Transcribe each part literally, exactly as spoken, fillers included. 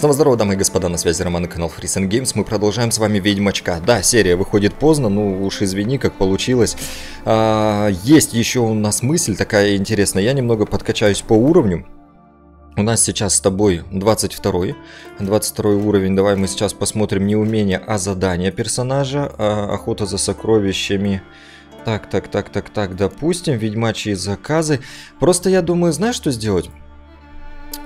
Снова здорово, дамы и господа, на связи Роман и канал Фрисенгеймс. Мы продолжаем с вами Ведьмачка. Да, серия выходит поздно, ну уж извини, как получилось. А, есть еще у нас мысль такая интересная. Я немного подкачаюсь по уровню. У нас сейчас с тобой двадцать второй, двадцать второй уровень. Давай мы сейчас посмотрим не умение, а задание персонажа. А, охота за сокровищами. Так, так, так, так, так, допустим. Ведьмачьи заказы. Просто я думаю, знаешь, что сделать?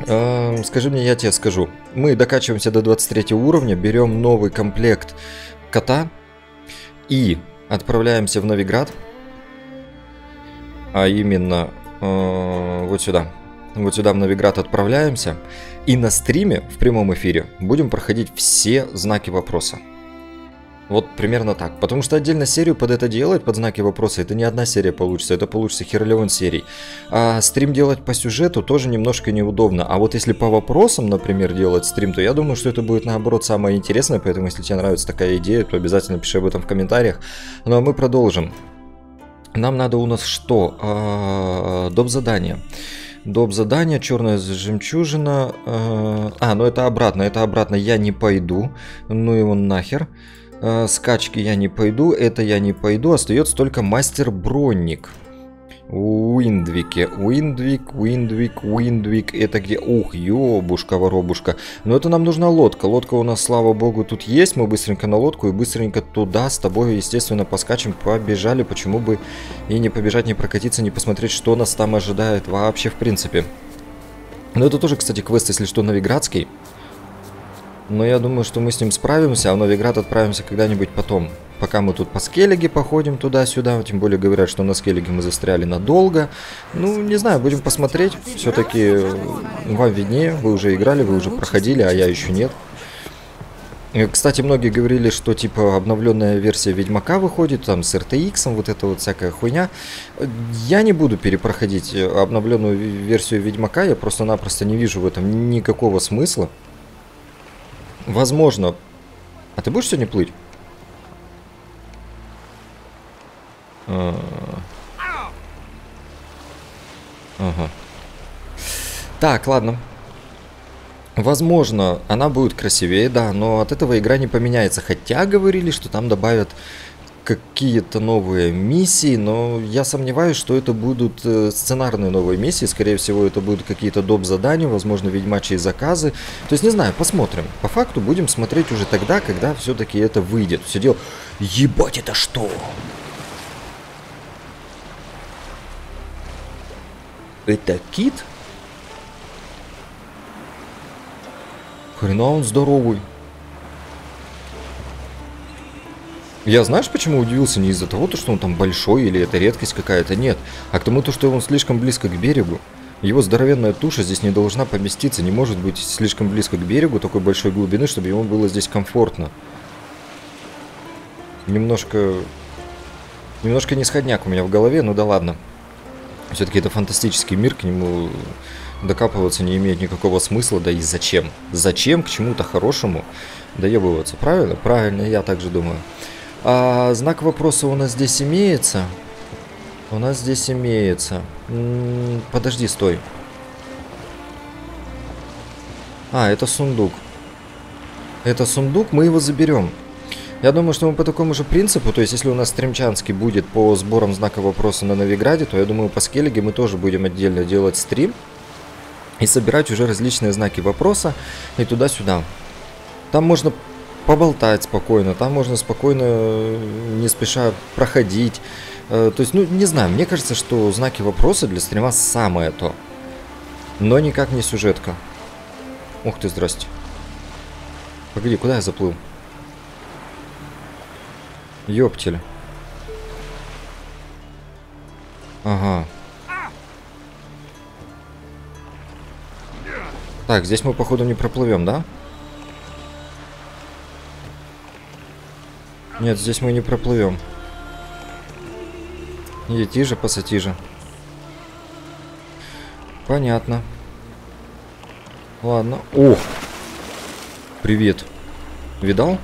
Скажи мне, я тебе скажу. Мы докачиваемся до двадцать третьего уровня, берем новый комплект кота и отправляемся в Новиград. А именно э, вот сюда. Вот сюда в Новиград отправляемся. И на стриме, в прямом эфире, будем проходить все знаки вопроса. Вот примерно так. Потому что отдельно серию под это делать, под знаки вопроса, это не одна серия получится, это получится херлеван серий. А стрим делать по сюжету тоже немножко неудобно. А вот если по вопросам, например, делать стрим, то я думаю, что это будет наоборот самое интересное. Поэтому, если тебе нравится такая идея, то обязательно пиши об этом в комментариях. Ну а мы продолжим. Нам надо у нас что? Доп. Задание. Доп. Задание, черная жемчужина. А, ну это обратно, это обратно я не пойду. Ну его нахер. Скачки я не пойду, это я не пойду. Остается только мастер Бронник. Уиндвике. Уиндвик, Уиндвик, Уиндвик. Это где? Ух, ёбушка, воробушка. Но это нам нужна лодка. Лодка у нас, слава богу, тут есть. Мы быстренько на лодку и быстренько туда с тобой, естественно, поскачем. Побежали, почему бы и не побежать, не прокатиться, не посмотреть, что нас там ожидает вообще, в принципе. Но это тоже, кстати, квест, если что, новиградский. Но я думаю, что мы с ним справимся, а в Новиград отправимся когда-нибудь потом. Пока мы тут по Скеллиге походим туда-сюда. Тем более говорят, что на Скеллиге мы застряли надолго. Ну, не знаю, будем посмотреть. Все-таки вам виднее, вы уже играли, вы уже проходили, а я еще нет. Кстати, многие говорили, что типа обновленная версия Ведьмака выходит, там с эр ти экс, вот эта вот всякая хуйня. Я не буду перепроходить обновленную версию Ведьмака, я просто-напросто не вижу в этом никакого смысла. Возможно. А ты будешь сегодня плыть? А... Ага. Так, ладно. Возможно, она будет красивее, да, но от этого игра не поменяется. Хотя говорили, что там добавят какие-то новые миссии, но я сомневаюсь, что это будут сценарные новые миссии. Скорее всего, это будут какие-то доп. Задания, возможно, ведьмачьи заказы. То есть, не знаю, посмотрим. По факту будем смотреть уже тогда, когда все-таки это выйдет. Все дело... Ебать, это что? Это кит? Хрена он здоровый. Я, знаешь, почему удивился? Не из-за того, что он там большой или это редкость какая-то, нет. А к тому, что он слишком близко к берегу. Его здоровенная туша здесь не должна поместиться. Не может быть слишком близко к берегу такой большой глубины, чтобы ему было здесь комфортно. Немножко... Немножко нисходняк у меня в голове, ну да ладно. Все-таки это фантастический мир, к нему докапываться не имеет никакого смысла. Да и зачем? Зачем к чему-то хорошему доебываться? Правильно? Правильно, я также думаю. А, знак вопроса у нас здесь имеется. У нас здесь имеется. М-м, подожди, стой. А, это сундук. Это сундук, мы его заберем. Я думаю, что мы по такому же принципу, то есть если у нас стримчанский будет по сборам знака вопроса на Новиграде, то я думаю, по Скеллиге мы тоже будем отдельно делать стрим и собирать уже различные знаки вопроса и туда-сюда. Там можно... поболтать спокойно, там можно спокойно, не спеша проходить. То есть, ну, не знаю, мне кажется, что знаки вопроса для стрима самое то. Но никак не сюжетка. Ух ты, здрасте. Погоди, куда я заплыл? Ёптель. Ага. Так, здесь мы, походу, не проплывем, да? Нет, здесь мы не проплывем. Ети же, пассати же. Понятно. Ладно. О! Привет. Видал?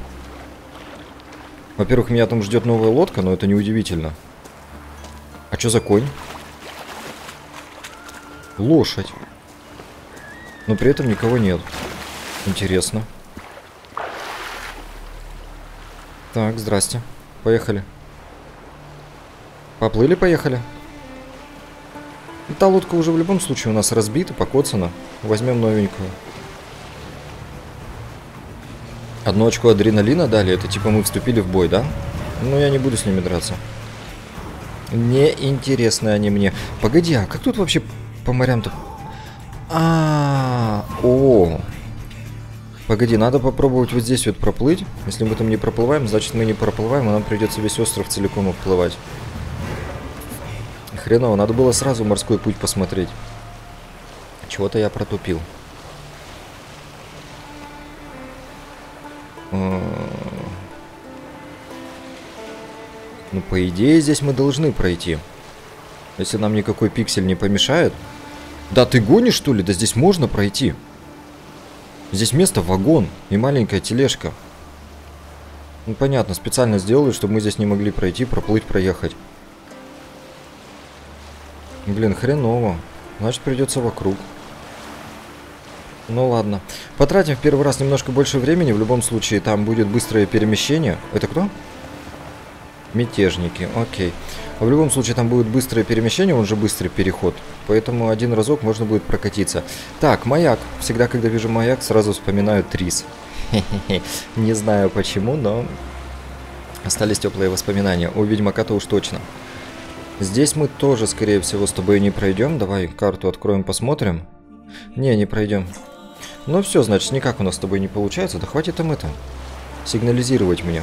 Во-первых, меня там ждет новая лодка, но это неудивительно. А что за конь? Лошадь. Но при этом никого нет. Интересно. Так, здрасте. Поехали. Поплыли, поехали. И та лодка уже в любом случае у нас разбита, покоцана. Возьмем новенькую. Одну очко адреналина дали. Это типа мы вступили в бой, да? Но я не буду с ними драться. Неинтересны они мне. Погоди, а как тут вообще по морям-то? А, -а, -а, о, погоди, надо попробовать вот здесь вот проплыть. Если мы там не проплываем, значит мы не проплываем, и нам придется весь остров целиком обплывать. Хреново, надо было сразу морской путь посмотреть. Чего-то я протупил. Ну, по идее, здесь мы должны пройти. Если нам никакой пиксель не помешает. Да ты гонишь, что ли? Да здесь можно пройти. Здесь место вагон и маленькая тележка. Ну, понятно, специально сделали, чтобы мы здесь не могли пройти, проплыть, проехать. Блин, хреново. Значит, придется вокруг. Ну ладно. Потратим в первый раз немножко больше времени. В любом случае, там будет быстрое перемещение. Это кто? Мятежники, окей. А в любом случае там будет быстрое перемещение, он же быстрый переход. Поэтому один разок можно будет прокатиться. Так, маяк. Всегда, когда вижу маяк, сразу вспоминаю Трис. Не знаю почему, но остались теплые воспоминания. У Ведьмака-то уж точно. Здесь мы тоже, скорее всего, с тобой не пройдем. Давай карту откроем, посмотрим. Не, не пройдем. Ну все, значит, никак у нас с тобой не получается. Да хватит там это. Сигнализировать мне.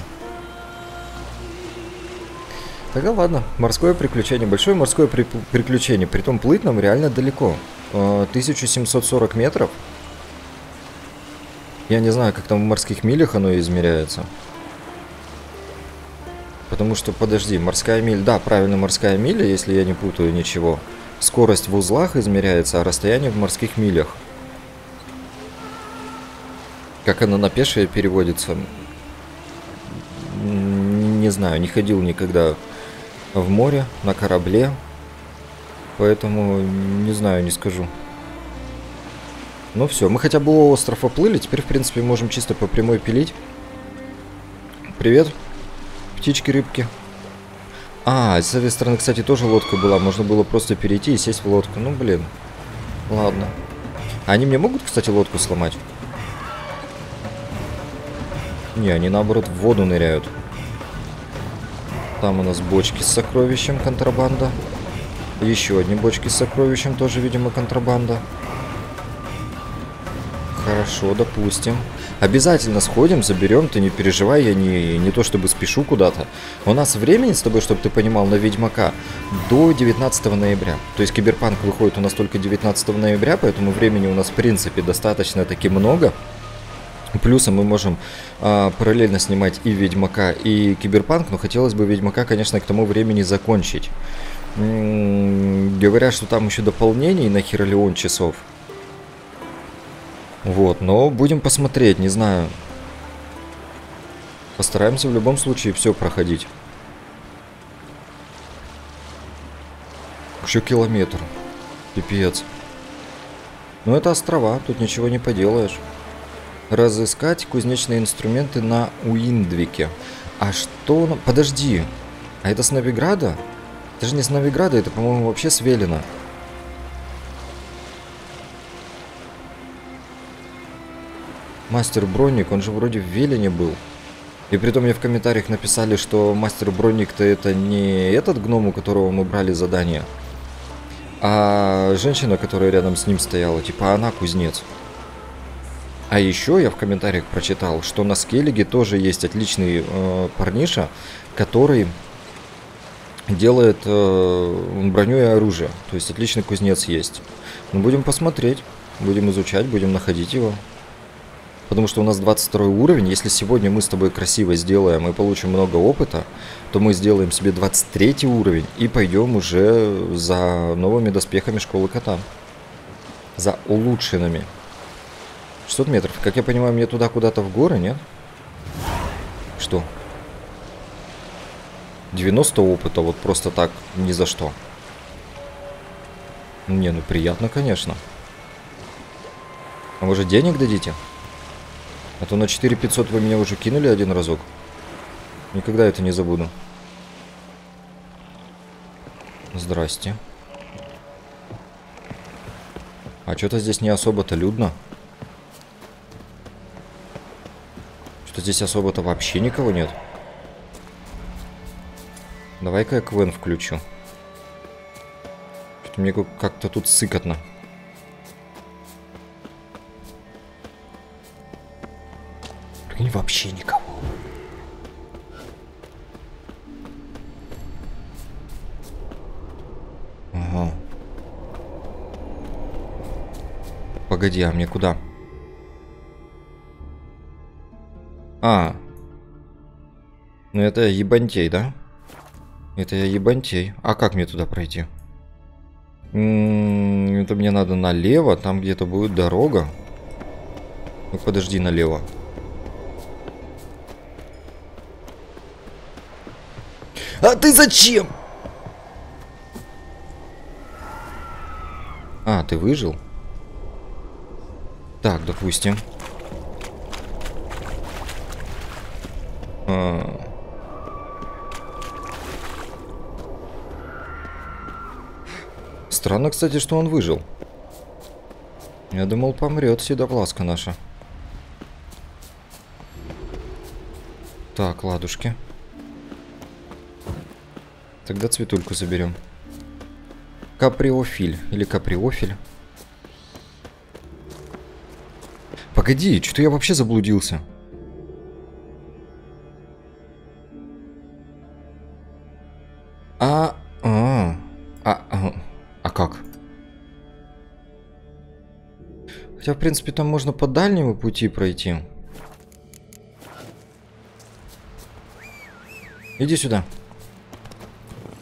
Тогда ладно, морское приключение, большое морское при приключение, притом плыть нам реально далеко, тысяча семьсот сорок метров, я не знаю, как там в морских милях оно измеряется, потому что, подожди, морская миль, да, правильно, морская миля, если я не путаю ничего, скорость в узлах измеряется, а расстояние в морских милях, как она на пешее переводится, не знаю, не ходил никогда в море, на корабле, поэтому не знаю, не скажу. Ну все, мы хотя бы у острова плыли, теперь в принципе можем чисто по прямой пилить. Привет, птички, рыбки. А, с этой стороны, кстати, тоже лодка была, можно было просто перейти и сесть в лодку, ну блин, ладно. Они мне могут, кстати, лодку сломать? Не, они наоборот в воду ныряют. Там у нас бочки с сокровищем, контрабанда. Еще одни бочки с сокровищем, тоже, видимо, контрабанда. Хорошо, допустим. Обязательно сходим, заберем, ты не переживай, я не, не то чтобы спешу куда-то. У нас времени с тобой, чтобы ты понимал, на Ведьмака до девятнадцатого ноября. То есть Киберпанк выходит у нас только девятнадцатого ноября, поэтому времени у нас, в принципе, достаточно-таки много. Плюсом мы можем а, параллельно снимать и Ведьмака, и Киберпанк, но хотелось бы Ведьмака, конечно, к тому времени закончить. М-м-м, говорят, что там еще дополнений на херолеон часов. Вот, но будем посмотреть, не знаю. Постараемся в любом случае все проходить. Еще километр. Пипец. Но это острова, тут ничего не поделаешь. Разыскать кузнечные инструменты на Уиндвике. А что... Подожди. А это с Новиграда? Это же не с Новиграда, это, по-моему, вообще с Велина. Мастер Бронник, он же вроде в Велине был. И притом мне в комментариях написали, что Мастер Бронник-то это не этот гном, у которого мы брали задание, а женщина, которая рядом с ним стояла. Типа она кузнец. А еще я в комментариях прочитал, что на Скеллиге тоже есть отличный э, парниша, который делает э, броню и оружие. То есть отличный кузнец есть. Ну, будем посмотреть, будем изучать, будем находить его. Потому что у нас двадцать второй уровень. Если сегодня мы с тобой красиво сделаем и получим много опыта, то мы сделаем себе двадцать третий уровень и пойдем уже за новыми доспехами Школы Кота. За улучшенными. шестьсот метров. Как я понимаю, мне туда куда-то в горы, нет? Что? девяносто опыта, вот просто так, ни за что. Не, ну приятно, конечно. А вы же денег дадите? А то на четыре тысячи пятьсот вы меня уже кинули один разок. Никогда это не забуду. Здрасте. А что-то здесь не особо-то людно. Что-то здесь особо-то вообще никого нет. Давай-ка я Квен включу. Что-то мне как-то тут сыкотно. Прикинь, вообще никого. Ага. Погоди, а мне куда? А. Ну это ебантей, да? Это я ебантей. А как мне туда пройти? М-м-м, это мне надо налево. Там где-то будет дорога. Ну подожди, налево. А ты зачем? А, ты выжил? Так, допустим. А-а-а. Странно, кстати, что он выжил. Я думал, помрет седопласка наша. Так, ладушки. Тогда цветульку заберем. Каприофиль. Или каприофиль. Погоди, что-то я вообще заблудился. А... А... А... а... А как? Хотя, в принципе, там можно по дальнему пути пройти. Иди сюда.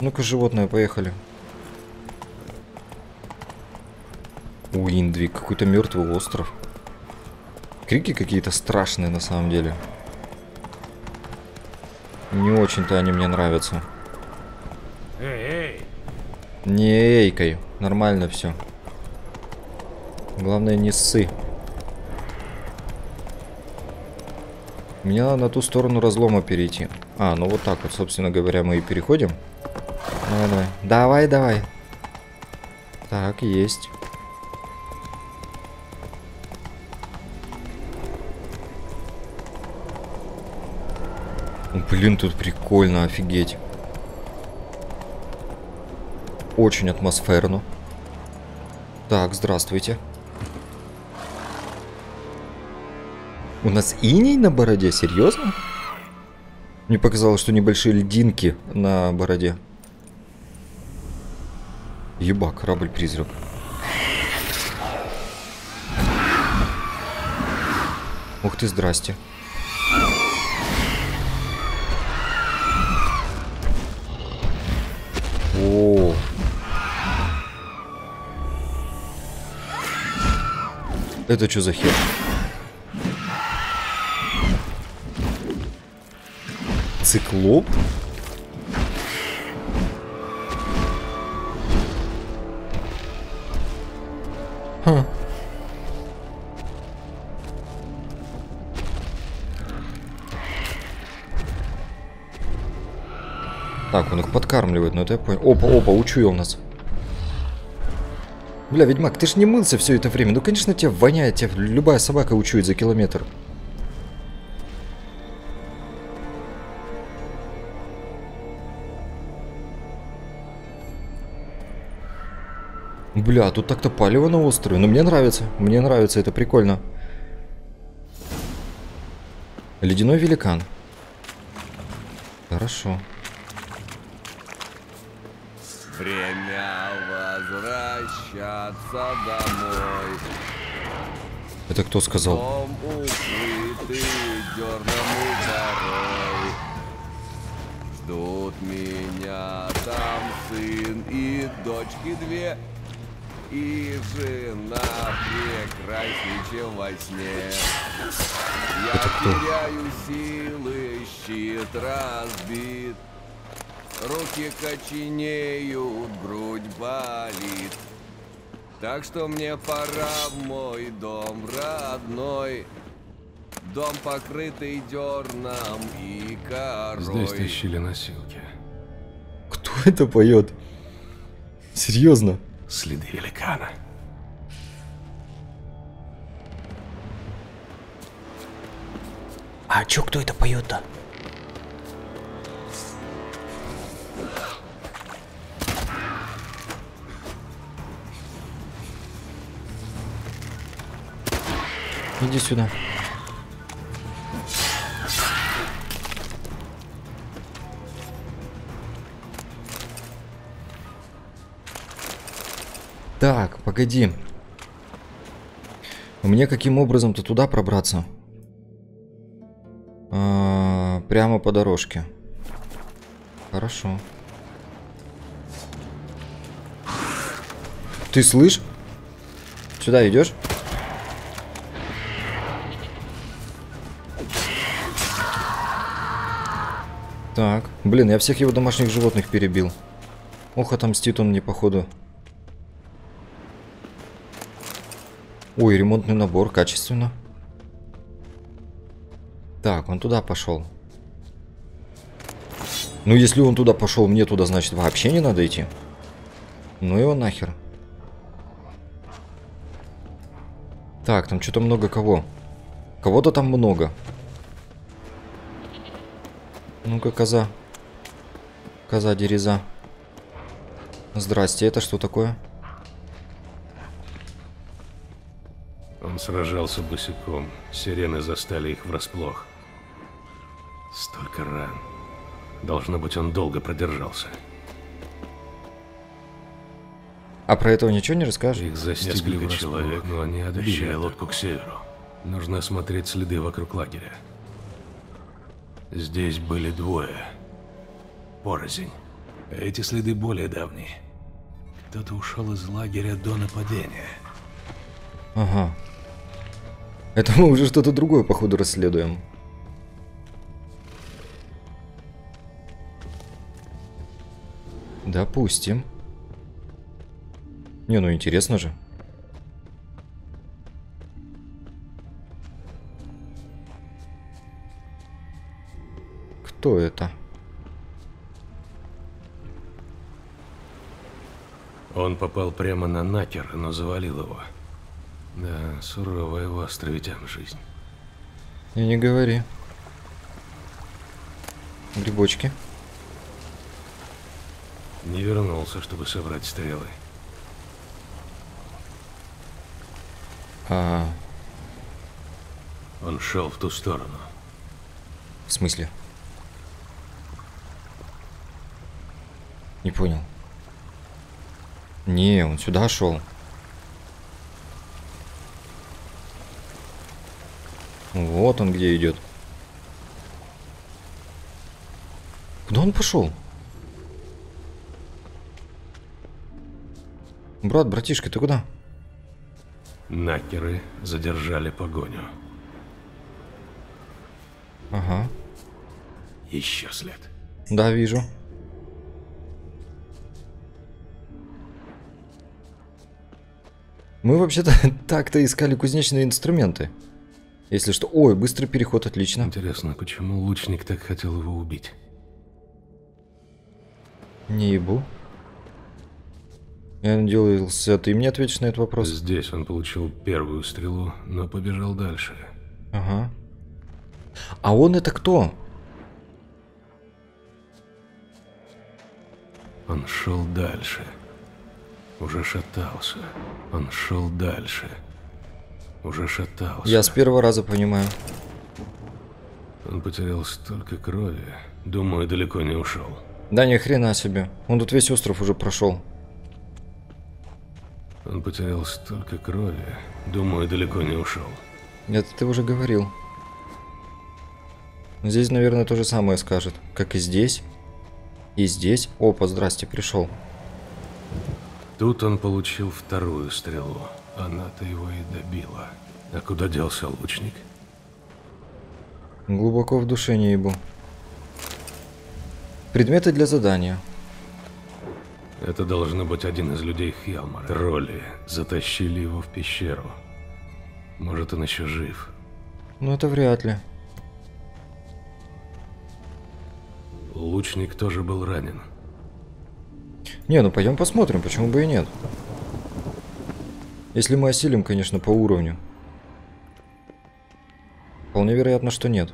Ну-ка, животное, поехали. Уиндвик, какой-то мертвый остров. Крики какие-то страшные на самом деле. Не очень-то они мне нравятся. Не эйкай, нормально все. Главное, не ссы. Мне надо на ту сторону разлома перейти. А, ну вот так вот, собственно говоря, мы и переходим. Давай, давай. Давай, давай. Так, есть. Блин, тут прикольно, офигеть. Очень атмосферно. Так, здравствуйте. У нас иней на бороде? Серьезно? Мне показалось, что небольшие льдинки на бороде. Ебак, корабль-призрак. Ух ты, здрасте. О. Это что за хер? Циклоп? Ха. Так, он их подкармливает, но это я понял. Опа, опа, учуял нас. Бля, ведьмак, ты ж не мылся все это время. Ну, конечно, тебя воняет, тебя любая собака учует за километр. Бля, тут так-то палево на острове. Но мне нравится, мне нравится, это прикольно. Ледяной великан. Хорошо. Время возвращаться домой. Это кто сказал? Дом укрытый дерному горой. Ждут меня там сын и дочки две. И жена прекрасней, чем во сне. Я теряю силы, щит разбит. Руки коченеют, грудь болит. Так что мне пора в мой дом родной. дом, покрытый дерном и корой. Здесь тащили носилки. Кто это поет? Серьезно? Следы великана. А чё, кто это поет-то? Иди сюда. Так, погоди. Мне каким образом-то туда пробраться? А, прямо по дорожке. Хорошо. Ты слышь? Сюда идешь? Так, блин, я всех его домашних животных перебил. Ох, отомстит он мне, походу. Ой, ремонтный набор, качественно. Так, он туда пошел. Ну, если он туда пошел, мне туда, значит, вообще не надо идти. Ну его нахер. Так, там что-то много кого. Кого-то там много. Ну-ка, коза. Коза, дереза. Здрасте, это что такое? Он сражался босиком. Сирены застали их врасплох. Столько ран. Должно быть, он долго продержался. А про этого ничего не расскажешь? Их застигли врасплох, человек, но они отбили лодку к северу. Нужно смотреть следы вокруг лагеря. Здесь были двое. Порознь. Эти следы более давние. Кто-то ушел из лагеря до нападения. Ага. Это мы уже что-то другое, походу, расследуем. Допустим. Не, ну интересно же. Что это? Он попал прямо на накер, но завалил его. Да, суровая его островитян жизнь. И не говори. Грибочки. Не вернулся, чтобы собрать стрелы. А... Он шел в ту сторону. В смысле? Не понял. Не, он сюда шел. Вот он где идет. Куда он пошел? Брат, братишка, ты куда? Накеры задержали погоню. Ага. Еще след. Да, вижу. Мы вообще-то так-то искали кузнечные инструменты. Если что... Ой, быстрый переход, отлично. Интересно, почему лучник так хотел его убить? Не ебу. Я надеялся, ты мне ответишь на этот вопрос. Здесь он получил первую стрелу, но побежал дальше. Ага. А он это кто? Он шел дальше. Уже шатался. Он шел дальше. Уже шатался. Я с первого раза понимаю. Он потерял столько крови. Думаю, далеко не ушел. Да ни хрена себе. Он тут весь остров уже прошел. Он потерял столько крови. Думаю, далеко не ушел. Это ты уже говорил. Здесь, наверное, то же самое скажет. Как и здесь. И здесь. Опа, здрасте, пришел. Тут он получил вторую стрелу. Она-то его и добила. А куда делся лучник? Глубоко в душе не ебу. Предметы для задания. Это должно быть один из людей Хьялмара. Тролли затащили его в пещеру. Может, он еще жив. Ну это вряд ли. Лучник тоже был ранен. Не, ну пойдем посмотрим, почему бы и нет. Если мы осилим, конечно, по уровню. Вполне вероятно, что нет.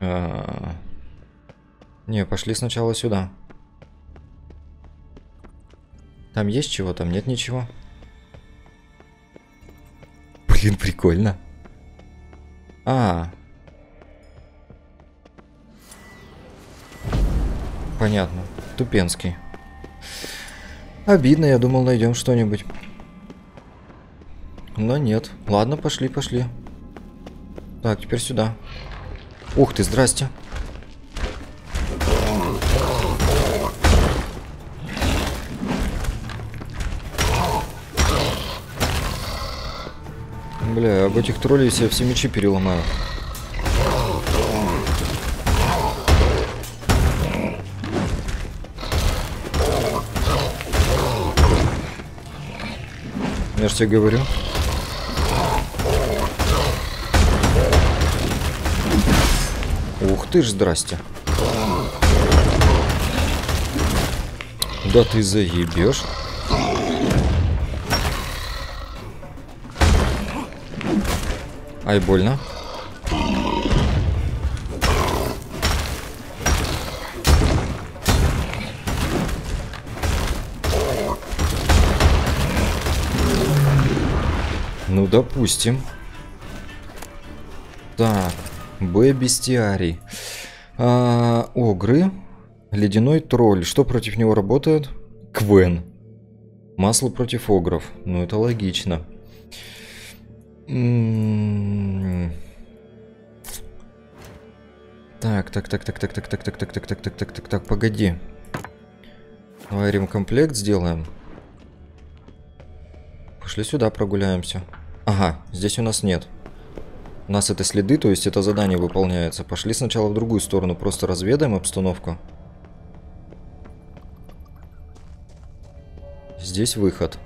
А-а-а. Не, пошли сначала сюда. Там есть чего, там нет ничего. Блин, прикольно. А-а-а. Понятно. Тупенский. Обидно, я думал, найдем что-нибудь. Но нет. Ладно, пошли, пошли. Так, теперь сюда. Ух ты, здрасте. Бля, об этих троллей все, все мечи переломаю. Я же тебе говорю. Ух ты ж, здрасте. Да ты заебешь. Ай, больно. Ну, допустим. Так, Б-бестиарий. А, огры. Ледяной тролль. Что против него работает? Квен. Масло против огров. Ну, это логично. М-м-м. Так, так, так, так, так, так, так, так, так, так, так, так, так, так, так, погоди. Давай ремкомплект сделаем. Пошли сюда, прогуляемся. Ага, здесь у нас нет. У нас это следы, то есть это задание выполняется. Пошли сначала в другую сторону, просто разведаем обстановку. Здесь выход.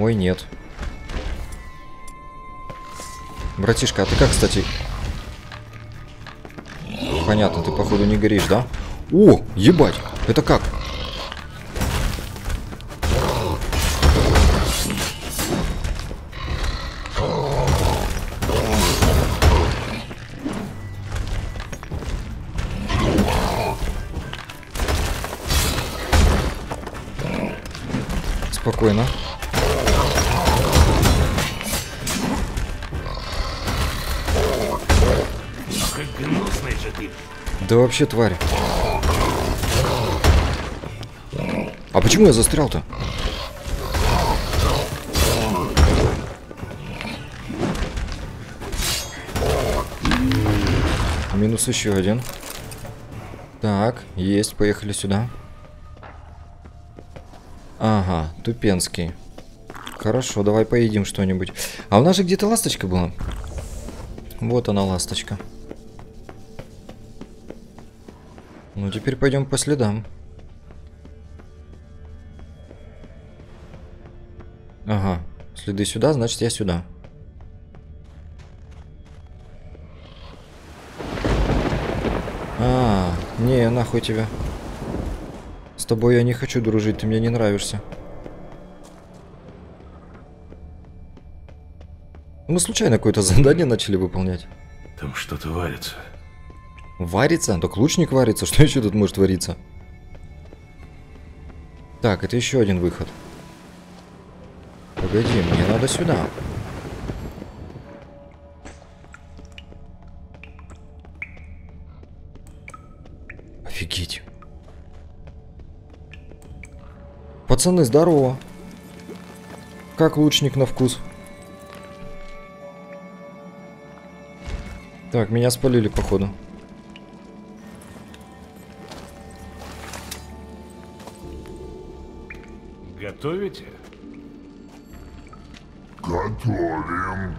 Ой, нет. Братишка, а ты как, кстати? Понятно, ты походу не горишь, да? О, ебать, это как? Спокойно. Да вообще тварь. А почему я застрял-то? Минус еще один. Так, есть, поехали сюда. Ага, тупенский. Хорошо, давай поедим что-нибудь. А у нас же где-то ласточка была. Вот она, ласточка. Ну, теперь пойдем по следам. Ага, следы сюда, значит, я сюда. А, не, нахуй тебя. С тобой я не хочу дружить, ты мне не нравишься. Мы случайно какое-то задание начали выполнять. Там что-то варится. Варится? Так лучник варится, что еще тут может вариться? Так, это еще один выход. Погоди, мне надо сюда. Офигеть. Пацаны, здорово. Как лучник на вкус? Так, меня спалили, походу. Готовите? Готовим.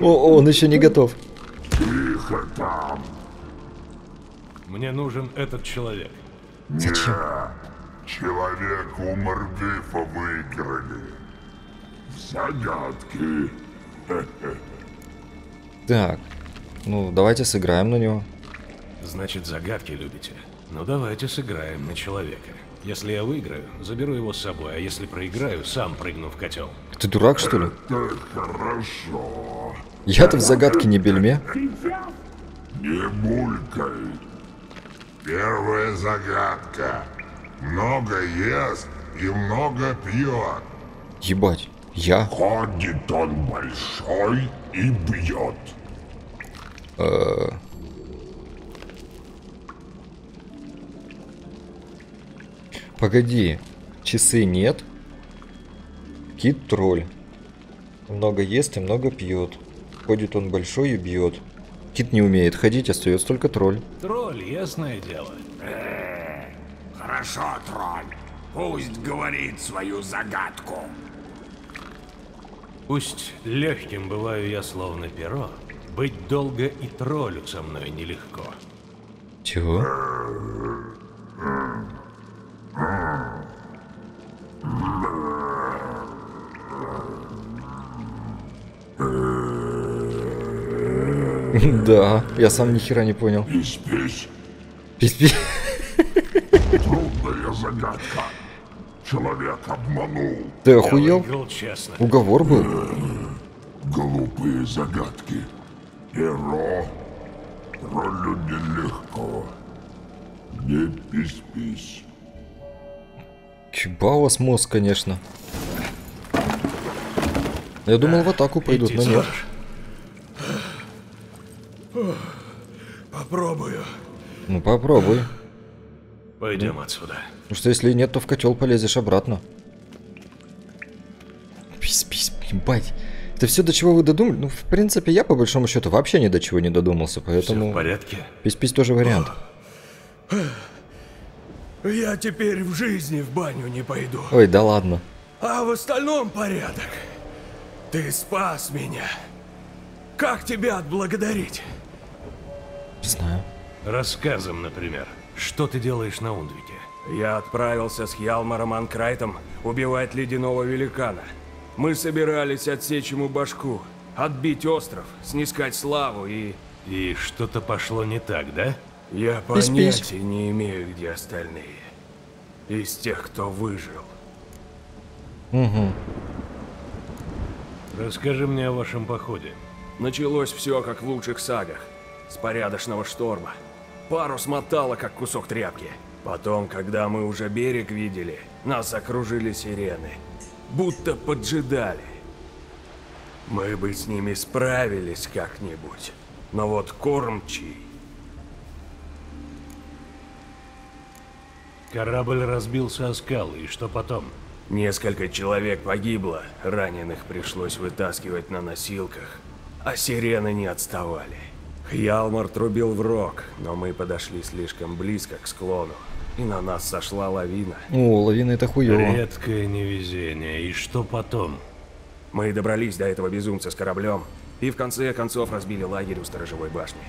О, он еще не готов. Тихо там. Мне нужен этот человек. Зачем? Человек у Мордифа выиграли. В загадки. Так, ну давайте сыграем на него. Значит, загадки любите? Ну давайте сыграем на человека. Если я выиграю, заберу его с собой, а если проиграю, сам прыгну в котел. Ты дурак, что ли? Это хорошо. Я-то в загадке не бельме. Не булькай. Первая загадка. Много ест и много пьет. Ебать, я? Ходит он большой и бьет. Э-э... Погоди, часы нет. Кит-тролль. Много ест и много пьет. Ходит он большой и бьет. Кит не умеет ходить, остается только тролль. Тролль, ясное дело. Э-э-э, хорошо, тролль. Пусть говорит свою загадку. Пусть легким бываю я словно перо. Быть долго и троллю со мной нелегко. Чего? Да, я сам ни хера не понял. Пись-пись. Пись-пись. Трудная загадка. Человек обманул. Ты охуел? Уговор был. Глупые загадки. Перо. Троллю нелегко. Не пись-пись. Чеба у вас мозг, конечно. Я думал, в атаку пойдут, но нет. Попробую. Ну попробуй. Пойдем ну. отсюда. Ну что, если нет, то в котел полезешь обратно. Пись-пись, ебать. Это все до чего вы додумали? Ну, в принципе, я по большому счету вообще ни до чего не додумался, поэтому. Все в порядке. Пись-пись тоже вариант. Я теперь в жизни в баню не пойду. Ой, да ладно. А в остальном порядок. Ты спас меня. Как тебя отблагодарить? Не знаю. Рассказом, например. Что ты делаешь на Ундвике? Я отправился с Хьялмаром Анкрайтом убивать ледяного великана. Мы собирались отсечь ему башку, отбить остров, снискать славу и... И что-то пошло не так, да? Я понятия не имею, где остальные. Из тех, кто выжил. Угу. Расскажи мне о вашем походе. Началось все, как в лучших сагах. С порядочного шторма. Парус мотало, как кусок тряпки. Потом, когда мы уже берег видели, нас окружили сирены. Будто поджидали. Мы бы с ними справились как-нибудь. Но вот кормчий... Корабль разбился о скалы, и что потом? Несколько человек погибло, раненых пришлось вытаскивать на носилках. А сирены не отставали. Хьялмар трубил в рог, но мы подошли слишком близко к склону, и на нас сошла лавина. О, лавина это хуёво. Редкое невезение, и что потом? Мы добрались до этого безумца с кораблем, и в конце концов разбили лагерь у сторожевой башни.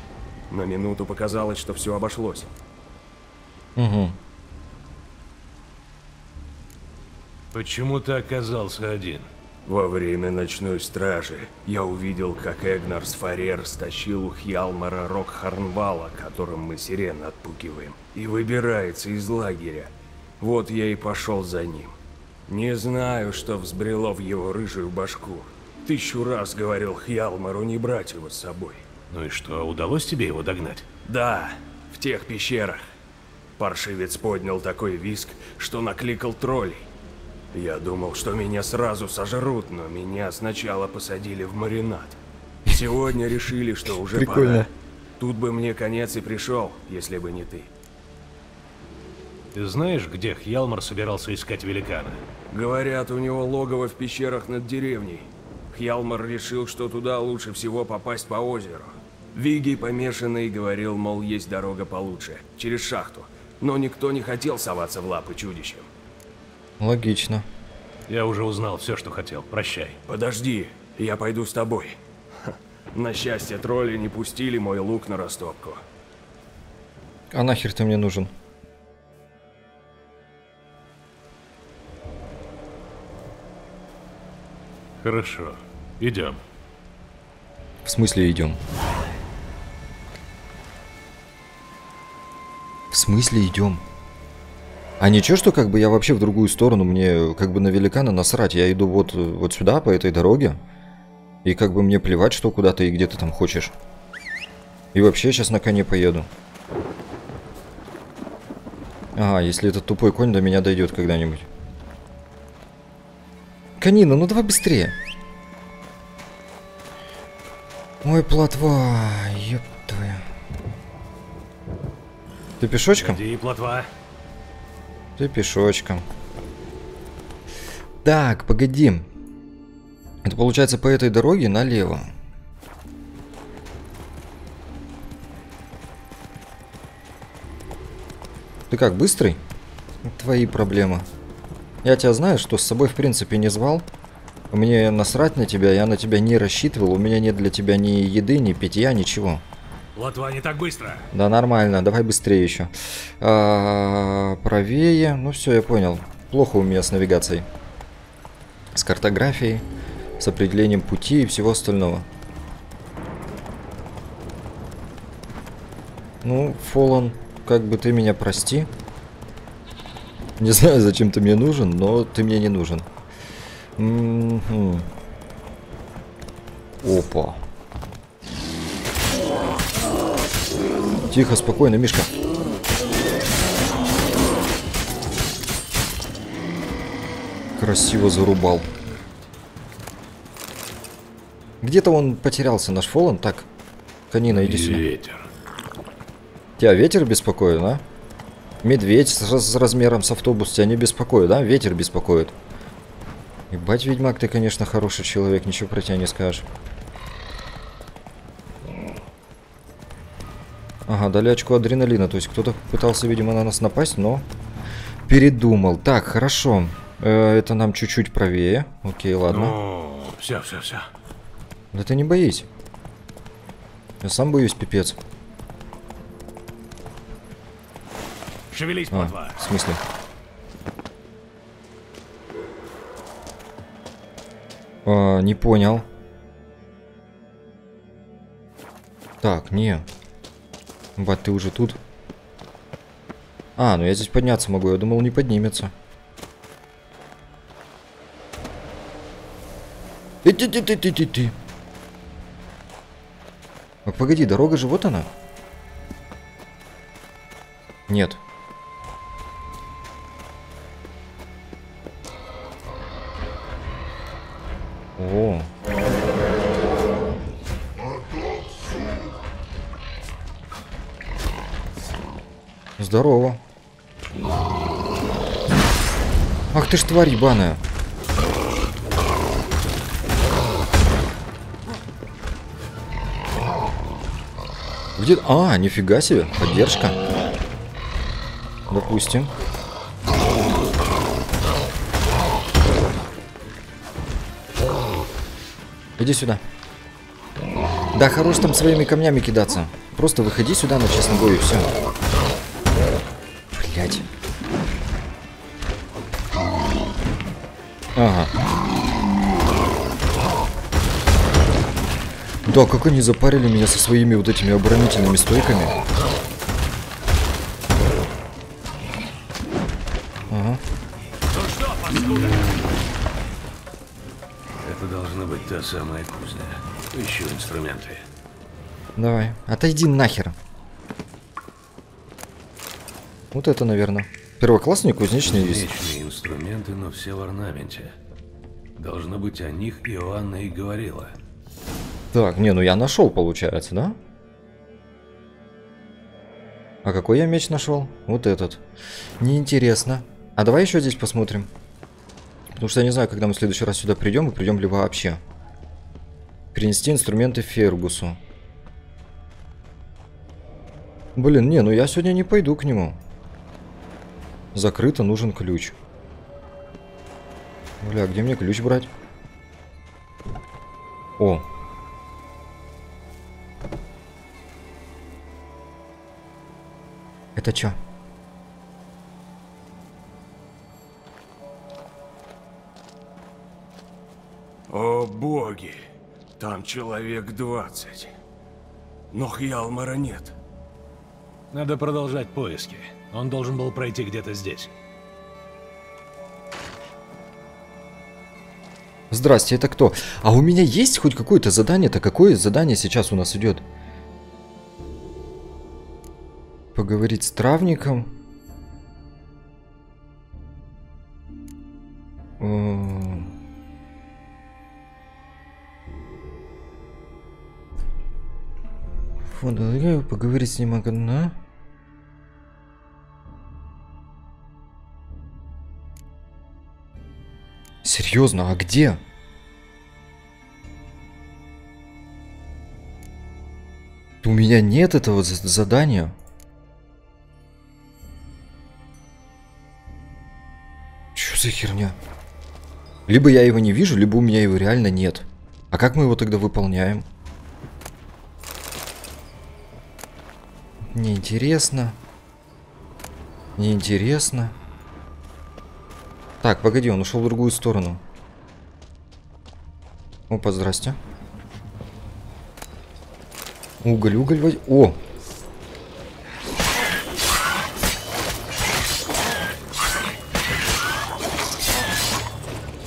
На минуту показалось, что все обошлось. Угу. Почему ты оказался один? Во время ночной стражи я увидел, как Эгнорс Фарер стащил у Хьялмара Рок-харнвала, которым мы сирен отпугиваем, и выбирается из лагеря. Вот я и пошел за ним. Не знаю, что взбрело в его рыжую башку. Тысячу раз говорил Хьялмару не брать его с собой. Ну и что, удалось тебе его догнать? Да, в тех пещерах. Паршивец поднял такой визг, что накликал троллей. Я думал, что меня сразу сожрут, но меня сначала посадили в маринад. Сегодня решили, что уже прикольно. Пора. Тут бы мне конец и пришел, если бы не ты. Ты знаешь, где Хьялмар собирался искать великана? Говорят, у него логово в пещерах над деревней. Хьялмар решил, что туда лучше всего попасть по озеру. Виги помешанный говорил, мол, есть дорога получше, через шахту. Но никто не хотел соваться в лапы чудищам. Логично. Я уже узнал все, что хотел. Прощай. Подожди, я пойду с тобой. Ха. На счастье, тролли не пустили мой лук на растопку. А нахер ты мне нужен? Хорошо. Идем. В смысле идем? В смысле идем? А ничего, что как бы я вообще в другую сторону, мне как бы на великана насрать. Я иду вот, вот сюда, по этой дороге. И как бы мне плевать, что куда ты и где ты там хочешь. И вообще я сейчас на коне поеду. Ага, если этот тупой конь до меня дойдет когда-нибудь. Конина, ну давай быстрее. Ой, плотва, ёб твоя. Ты пешочком? Иди, плотва. Ты пешочком. Так, погоди. Это получается по этой дороге налево. Ты как, быстрый? Твои проблемы. Я тебя знаю, что с собой в принципе не звал. Мне насрать на тебя, я на тебя не рассчитывал. У меня нет для тебя ни еды, ни питья, ничего. Лотва, не так быстро. Да нормально, давай быстрее еще. А, правее. Ну все, я понял. Плохо у меня с навигацией. С картографией, с определением пути и всего остального. Ну, Фоллан, как бы ты меня прости. Не знаю, зачем ты мне нужен, но ты мне не нужен. М-м-м. Опа. Тихо, спокойно, Мишка. Красиво зарубал. Где-то он потерялся, наш Фоллан. Так, конина, иди сюда. Ветер. Тебя ветер беспокоит, да? Медведь с, с размером с автобус тебя не беспокоит, да? Ветер беспокоит. Ебать, ведьмак, ты, конечно, хороший человек. Ничего про тебя не скажешь. Ага, дали очко адреналина. То есть кто-то пытался, видимо, на нас напасть, но передумал. Так, хорошо. Э, это нам чуть-чуть правее. Окей, ладно. Ну, все, все, все. Да ты не боись. Я сам боюсь, пипец. Шевелись, а, плотва. В смысле? А, не понял. Так, не... Бать, ты уже тут? А, ну я здесь подняться могу. Я думал, не поднимется. Ты-ты-ты-ты-ты-ты. А, погоди, дорога же вот она? Нет. О. Здорово. Ах ты ж тварь ебаная. Где... А, нифига себе. Поддержка. Допустим. Иди сюда. Да, хорош там своими камнями кидаться. Просто выходи сюда на честном бою и все. Блять. Ага. Да, как они запарили меня со своими вот этими оборонительными стойками. Ага. Это должна быть та самая кузня. Ищу инструменты. Давай, отойди нахер. Вот это, наверное. Первоклассные кузнечные есть. Кузнечные инструменты, но все в орнаменте. Должно быть, о них Иоанна и говорила. Так, не, ну я нашел, получается, да? А какой я меч нашел? Вот этот. Неинтересно. А давай еще здесь посмотрим. Потому что я не знаю, когда мы в следующий раз сюда придем, и придем ли вообще. Принести инструменты Фергусу. Блин, не, ну я сегодня не пойду к нему. Закрыто, нужен ключ. Бля, где мне ключ брать? О. Это чё? О боги! Там человек двадцать. Но Хьялмара нет. Надо продолжать поиски. Он должен был пройти где-то здесь. Здрасте, это кто? А у меня есть хоть какое-то задание-то? Какое задание сейчас у нас идет? Поговорить с травником. Фонд, поговорить с ним одна. Серьезно, а где? У меня нет этого задания. Чё за херня? Либо я его не вижу, либо у меня его реально нет. А как мы его тогда выполняем? Неинтересно. Неинтересно. Так, погоди, он ушел в другую сторону. Опа, здрасте. Уголь, уголь, возь... О!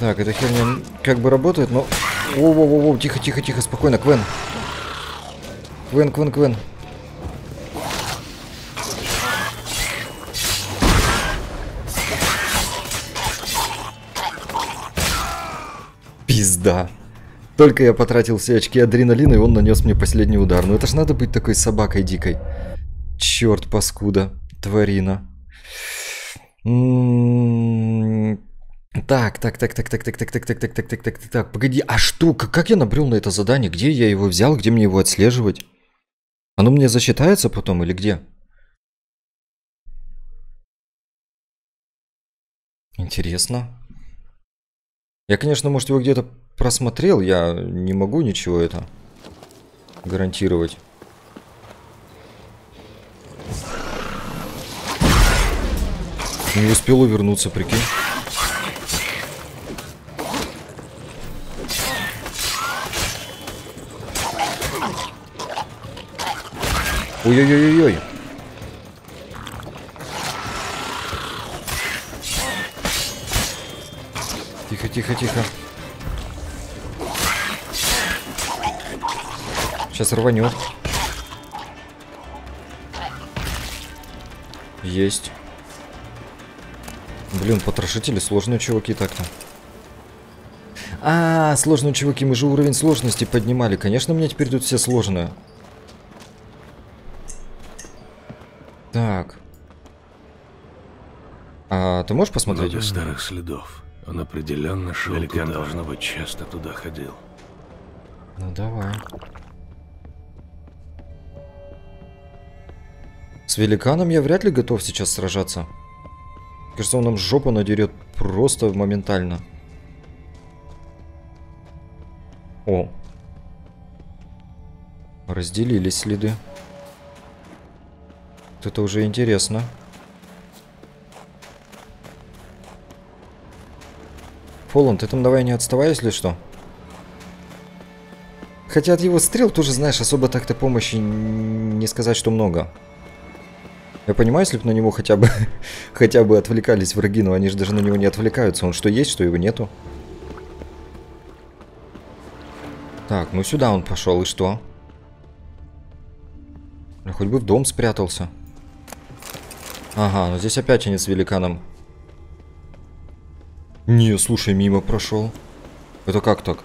Так, эта херня как бы работает, но... Воу-воу-воу, тихо, тихо, тихо, спокойно, Квен. Квен, Квен, Квен. Да. Только я потратил все очки адреналина, и он нанес мне последний удар. Ну это ж надо быть такой собакой дикой. Черт, паскуда. Тварина. Так, так, так, так, так, так, так, так, так, так, так, так, так, так, так. Погоди, а что? Как я набрел на это задание? Где я его взял? Где мне его отслеживать? Оно мне засчитается потом или где? Интересно. Я, конечно, может, его где-то просмотрел, я не могу ничего это гарантировать. Не успел увернуться, прикинь. Ой-ой-ой-ой-ой. Тихо-тихо-тихо. Сейчас рванет. Есть. Блин, потрошители сложные чуваки так-то. А, сложные чуваки, мы же уровень сложности поднимали. Конечно, у меня теперь тут все сложные. Так. А ты можешь посмотреть? Много старых следов. Он определенно шел. Великан, должно быть, часто туда ходил. Ну давай. С великаном я вряд ли готов сейчас сражаться. Кажется, он нам жопу надерет просто моментально. О. Разделились следы. Вот это уже интересно. Фоллан, ты там давай не отставай, если что. Хотя от его стрел тоже, знаешь, особо так-то помощи не сказать, что много. Я понимаю, если бы на него хотя бы, хотя бы отвлекались враги, но они же даже на него не отвлекаются. Он что есть, что его нету. Так, ну сюда он пошел, и что? Ну, хоть бы в дом спрятался. Ага, ну здесь опять они с великаном. Не, слушай, мимо прошел. Это как так?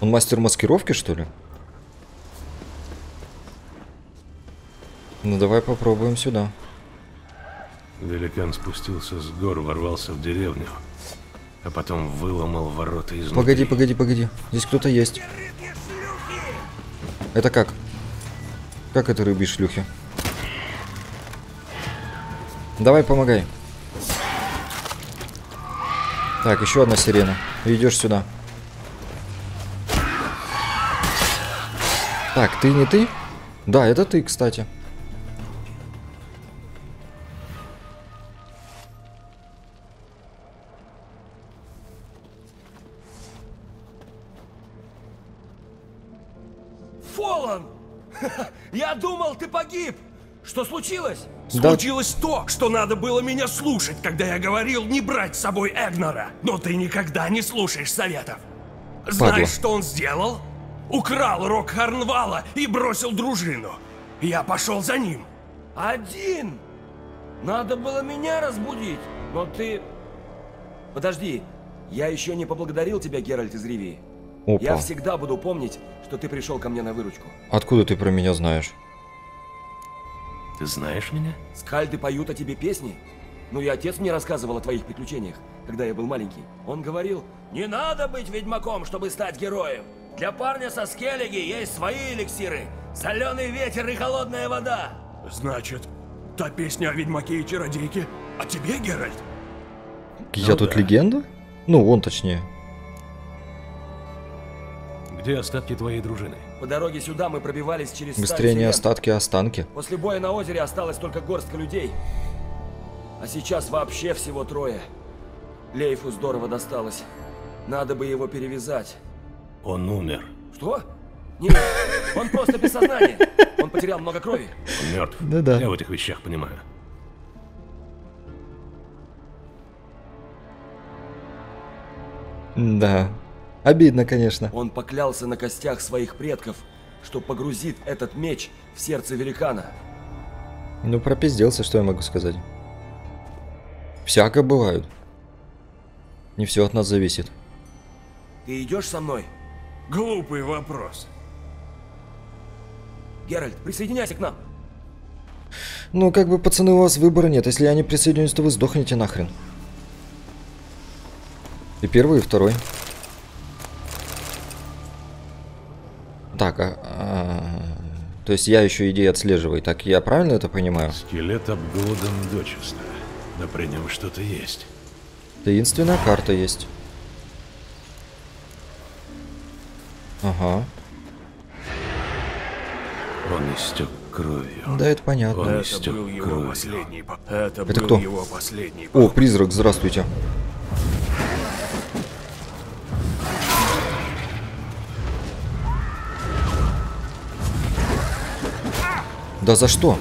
Он мастер маскировки, что ли? Ну давай попробуем сюда. Великан спустился с гор, ворвался в деревню, а потом выломал ворота изнутри. Погоди, погоди, погоди. Здесь кто-то есть. Это как? Как это рыбьи шлюхи? Давай, помогай. Так, еще одна сирена. Идешь сюда. Так, ты не ты? Да, это ты, кстати. Фоллан! Я думал, ты погиб! Что случилось? Да. Случилось то, что надо было меня слушать, когда я говорил не брать с собой Эгнора. Но ты никогда не слушаешь советов. Знаешь, Падла. Что он сделал? Украл Рок-харнвала и бросил дружину. Я пошел за ним. Один! Надо было меня разбудить, но ты... Подожди, я еще не поблагодарил тебя, Геральт из Ривии. Опа. Я всегда буду помнить, что ты пришел ко мне на выручку. Откуда ты про меня знаешь? Ты знаешь меня? Скальды поют о тебе песни. Ну и отец мне рассказывал о твоих приключениях, когда я был маленький. Он говорил, не надо быть ведьмаком, чтобы стать героем. Для парня со Скеллиге есть свои эликсиры. Соленый ветер и холодная вода. Значит, та песня о ведьмаке и чародейке о тебе, Геральт? Я ну тут да. Легенда? Ну, он точнее. Где остатки твоей дружины? По дороге сюда мы пробивались через... Быстрее не остатки, а останки. После боя на озере осталась только горстка людей. А сейчас вообще всего трое. Лейфу здорово досталось. Надо бы его перевязать. Он умер. Что? Нет, он просто без сознания. Он потерял много крови. Он мертв. Да-да. Я в этих вещах понимаю. Да. Обидно, конечно. Он поклялся на костях своих предков, что погрузит этот меч в сердце великана. Ну, пропизделся, что я могу сказать. Всяко бывает. Не все от нас зависит. Ты идешь со мной? Глупый вопрос. Геральт, присоединяйся к нам. Ну, как бы, пацаны, у вас выбора нет. Если я не присоединюсь, то вы сдохнете нахрен. И первый, и второй. Так, а, а, то есть я еще идеи отслеживаю, так я правильно это понимаю? Скелет обглодан дочисто, но при нем что-то есть. Таинственная карта есть. Ага. Он истек кровью. Да, это понятно. Он истек кровью. Это, это кто? Его последний... О, призрак, здравствуйте. Да за что?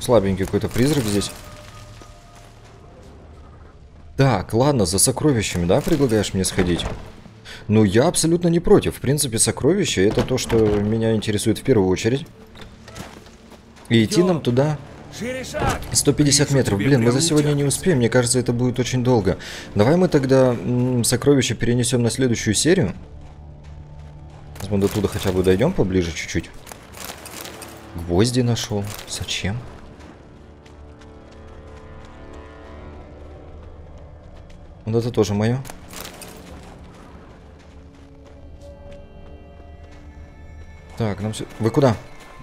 Слабенький какой-то призрак здесь. Так, ладно, за сокровищами, да, предлагаешь мне сходить? Ну, я абсолютно не против. В принципе, сокровища — это то, что меня интересует в первую очередь. И идти нам туда... сто пятьдесят метров. Блин, мы за сегодня не успеем. Мне кажется, это будет очень долго. Давай мы тогда сокровища перенесем на следующую серию. Мы до туда хотя бы дойдем поближе чуть-чуть. Гвозди нашел. Зачем? Вот это тоже мое. Так, нам все... Вы куда?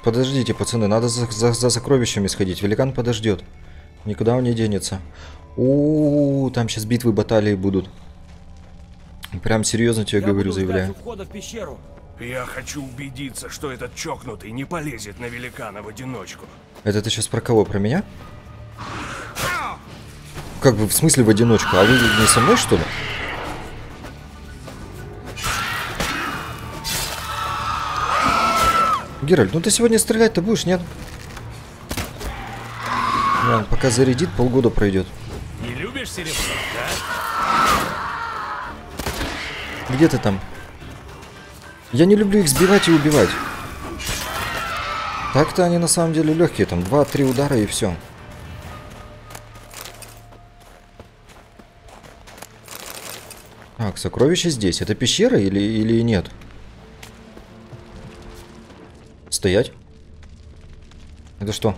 Подождите, пацаны, надо за, за, за сокровищами сходить. Великан подождет. Никуда он не денется. О, там сейчас битвы, баталии будут. Прям серьезно тебе говорю, заявляю. Я хочу убедиться, что этот чокнутый не полезет на великана в одиночку. Это ты сейчас про кого? Про меня? Как бы, в смысле в одиночку? А вы не со мной, что ли? Геральт, ну ты сегодня стрелять-то будешь, нет? Ладно, пока зарядит, полгода пройдет. Не любишь серебро, да? Где ты там? Я не люблю их сбивать и убивать. Так-то они на самом деле легкие, там два-три удара и все. Так, сокровище здесь. Это пещера или, или нет? Стоять. Это что?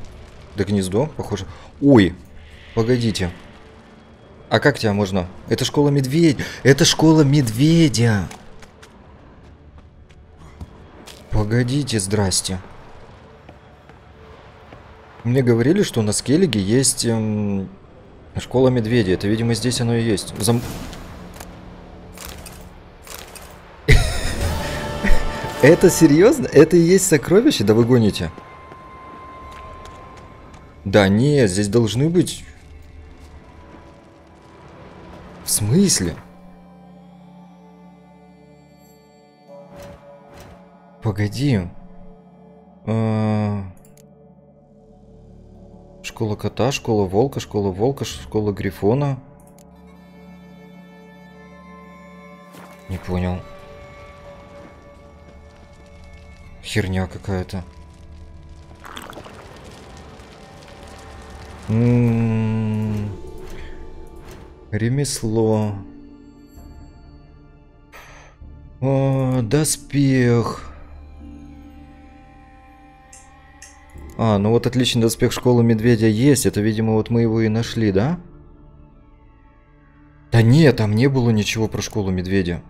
Да гнездо, похоже. Ой, погодите. А как тебя можно? Это школа медведя. Это школа медведя. Погодите, здрасте. Мне говорили, что на Скеллиге есть эм, школа медведя. Это, видимо, здесь оно и есть. Зам... Это серьезно? Это и есть сокровище? Да вы гоните. Да нет, здесь должны быть... В смысле? Погоди. Школа Кота, Школа Волка, Школа Волка, Школа Грифона. Не понял. Херня какая-то. М-м-м. Ремесло. О, доспех. А, ну вот отличный доспех Школы Медведя есть. Это, видимо, вот мы его и нашли, да? Да нет, там не было ничего про Школу Медведя.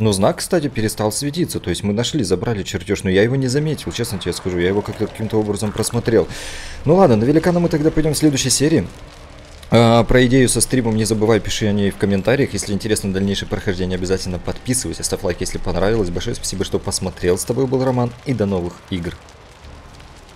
Но знак, кстати, перестал светиться. То есть мы нашли, забрали чертеж, но я его не заметил, честно тебе скажу. Я его как-то каким-то образом просмотрел. Ну ладно, на великана мы тогда пойдем в следующей серии. А, про идею со стримом не забывай, пиши о ней в комментариях. Если интересно дальнейшее прохождение, обязательно подписывайся. Ставь лайк, если понравилось. Большое спасибо, что посмотрел. С тобой был Роман. И до новых игр.